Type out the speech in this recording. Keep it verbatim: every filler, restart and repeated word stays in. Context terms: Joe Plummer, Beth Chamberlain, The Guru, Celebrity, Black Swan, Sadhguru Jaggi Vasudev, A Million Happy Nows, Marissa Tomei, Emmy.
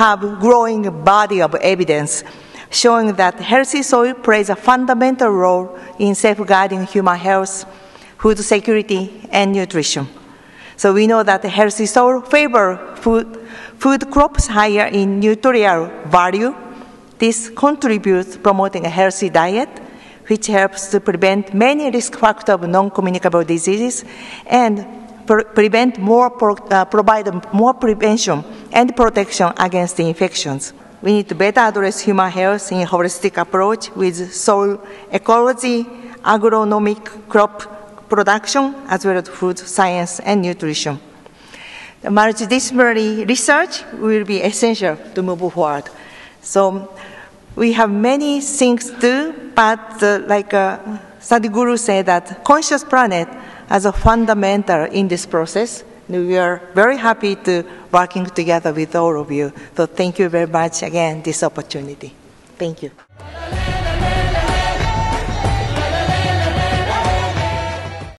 have a growing body of evidence showing that healthy soil plays a fundamental role in safeguarding human health, food security, and nutrition. So we know that healthy soil favors food, food crops higher in nutritional value. This contributes to promoting a healthy diet, which helps to prevent many risk factors of non-communicable diseases and pre prevent more pro uh, provide more prevention and protection against infections. We need to better address human health in a holistic approach with soil ecology, agronomic crop production, as well as food science and nutrition. The multidisciplinary research will be essential to move forward. So we have many things to do, but uh, like uh, Sadhguru said, that conscious planet as a fundamental in this process. And we are very happy to working together with all of you. So thank you very much again this opportunity. Thank you.